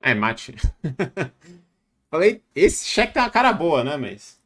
É, mate. Falei, esse cheque tem uma cara boa, né, mas...